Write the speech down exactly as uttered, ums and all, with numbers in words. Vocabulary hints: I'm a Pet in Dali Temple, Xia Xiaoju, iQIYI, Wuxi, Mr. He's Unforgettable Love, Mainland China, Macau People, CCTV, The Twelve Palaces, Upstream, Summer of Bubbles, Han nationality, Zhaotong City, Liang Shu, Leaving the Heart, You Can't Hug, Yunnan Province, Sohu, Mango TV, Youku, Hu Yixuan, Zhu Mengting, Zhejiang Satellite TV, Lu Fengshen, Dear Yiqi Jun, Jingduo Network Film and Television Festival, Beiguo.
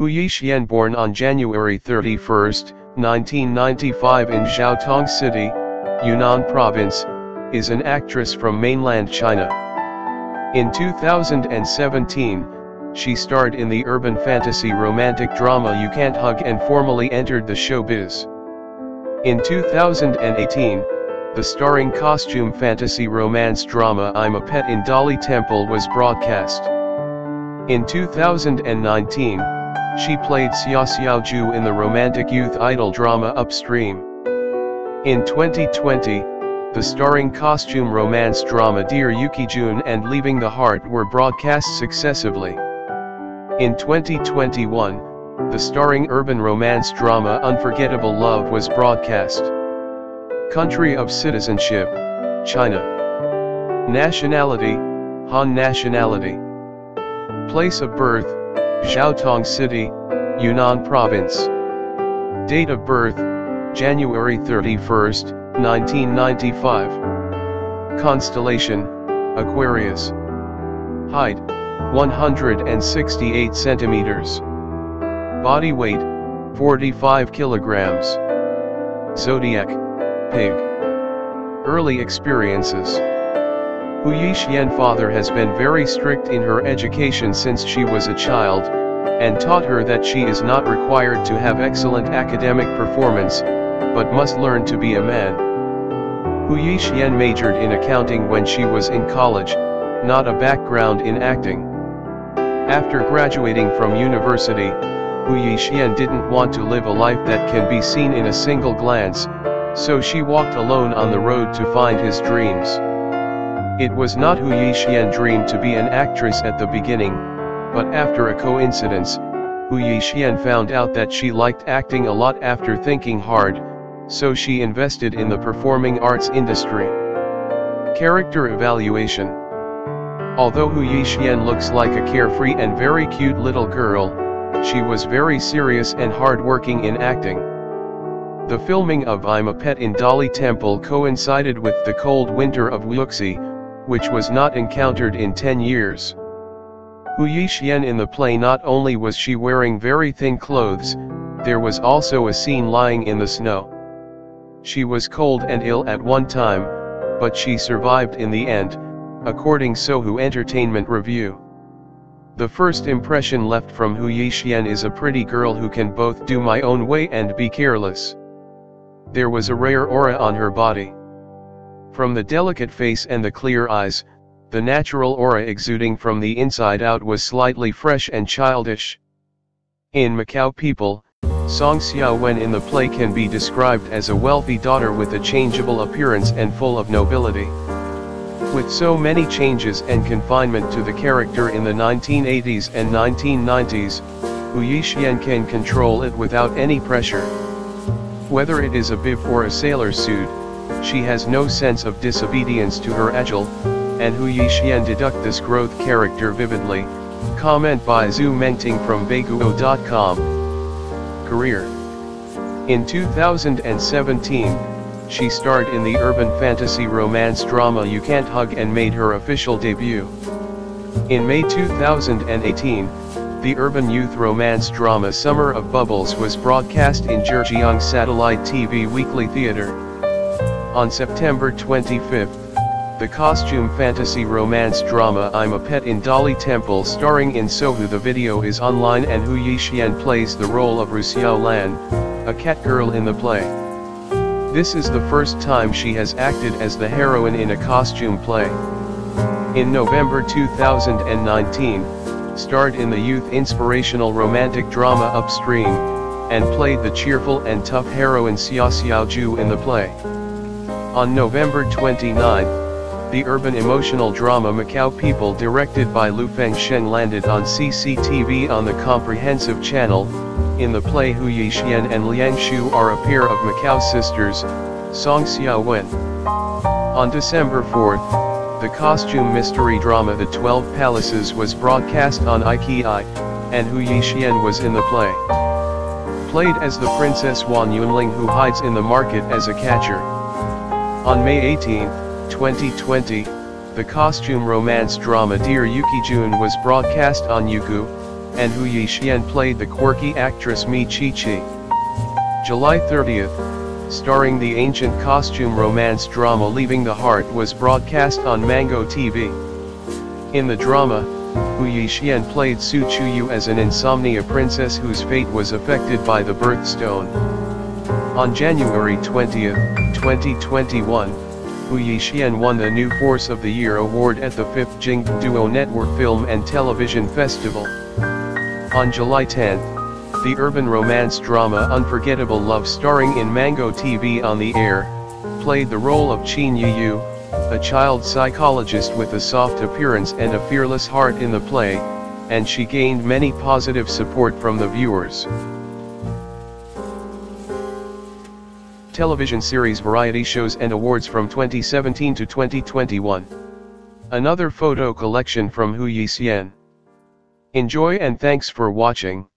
Hu Yixuan, born on January thirty-first, nineteen ninety-five in Zhaotong City, Yunnan Province, is an actress from mainland China. In two thousand seventeen, she starred in the urban fantasy romantic drama You Can't Hug and formally entered the showbiz. In two thousand eighteen, the starring costume fantasy romance drama I'm a Pet in Dali Temple was broadcast. In two thousand nineteen, she played Xia Xiaoju in the romantic youth idol drama Upstream. In twenty twenty, the starring costume romance drama Dear Yiqi Jun and Leaving the Heart were broadcast successively. In twenty twenty-one, the starring urban romance drama Unforgettable Love was broadcast. Country of citizenship, China. Nationality, Han nationality. Place of birth, Zhaotong City, Yunnan Province. Date of birth, January thirty-first, nineteen ninety-five. Constellation, Aquarius. Height, one hundred sixty-eight centimeters. Body weight, forty-five kilograms. Zodiac, Pig. Early experiences. Hu Yixian's father has been very strict in her education since she was a child, and taught her that she is not required to have excellent academic performance, but must learn to be a man. Hu Yixian majored in accounting when she was in college, not a background in acting. After graduating from university, Hu Yixian didn't want to live a life that can be seen in a single glance, so she walked alone on the road to find his dreams. It was not Hu Yixian's dream to be an actress at the beginning, but after a coincidence, Hu Yixian found out that she liked acting a lot after thinking hard, so she invested in the performing arts industry. Character evaluation. Although Hu Yixian looks like a carefree and very cute little girl, she was very serious and hard-working in acting. The filming of I'm a Pet in Dali Temple coincided with the cold winter of Wuxi, which was not encountered in ten years. Hu Yixian in the play, not only was she wearing very thin clothes, there was also a scene lying in the snow. She was cold and ill at one time, but she survived in the end, according Sohu Entertainment Review. The first impression left from Hu Yixian is a pretty girl who can both do my own way and be careless. There was a rare aura on her body. From the delicate face and the clear eyes, the natural aura exuding from the inside out was slightly fresh and childish. In Macau People, Song Xiaowen in the play can be described as a wealthy daughter with a changeable appearance and full of nobility. With so many changes and confinement to the character in the nineteen eighties and nineteen nineties, Hu Yixian can control it without any pressure. Whether it is a bib or a sailor suit, she has no sense of disobedience to her agile, and Hu Yixian deduct this growth character vividly. Comment by Zhu Mengting from Beiguo dot com. Career. In two thousand seventeen, she starred in the urban fantasy romance drama You Can't Hug and made her official debut. In May two thousand eighteen, the urban youth romance drama Summer of Bubbles was broadcast in Zhejiang Satellite T V Weekly Theater. On September twenty-fifth, the costume fantasy romance drama I'm a Pet in Dali Temple starring in Sohu the video is online, and Hu Yixian plays the role of Ru Xiaolan, a cat girl in the play. This is the first time she has acted as the heroine in a costume play. In November two thousand nineteen, starred in the youth inspirational romantic drama Upstream, and played the cheerful and tough heroine Xia Xiaoju in the play. On November twenty-ninth, the urban emotional drama Macau People directed by Lu Fengshen landed on C C T V on the comprehensive channel. In the play, Hu Yixian and Liang Shu are a pair of Macau sisters, Song Xiaowen. On December fourth, the costume mystery drama The Twelve Palaces was broadcast on iQIYI, and Hu Yixian was in the play. Played as the Princess Wan Yunling who hides in the market as a catcher. On May eighteenth, twenty twenty, the costume romance drama Dear Yiqi Jun was broadcast on Youku, and Hu Yixuan played the quirky actress Mi Chi Chi. July thirtieth, starring the ancient costume romance drama Leaving the Heart was broadcast on Mango T V. In the drama, Hu Yixuan played Su Chuyu as an insomnia princess whose fate was affected by the birthstone. On January twentieth, twenty twenty-one, Hu Yixuan won the New Force of the Year award at the fifth Jingduo Network Film and Television Festival. On July tenth, the urban romance drama Unforgettable Love starring in Mango T V on the air, played the role of Qin Yiyu, a child psychologist with a soft appearance and a fearless heart in the play, and she gained many positive support from the viewers. Television series variety shows and awards from twenty seventeen to twenty twenty-one. Another photo collection from Hu Yixuan. Enjoy and thanks for watching.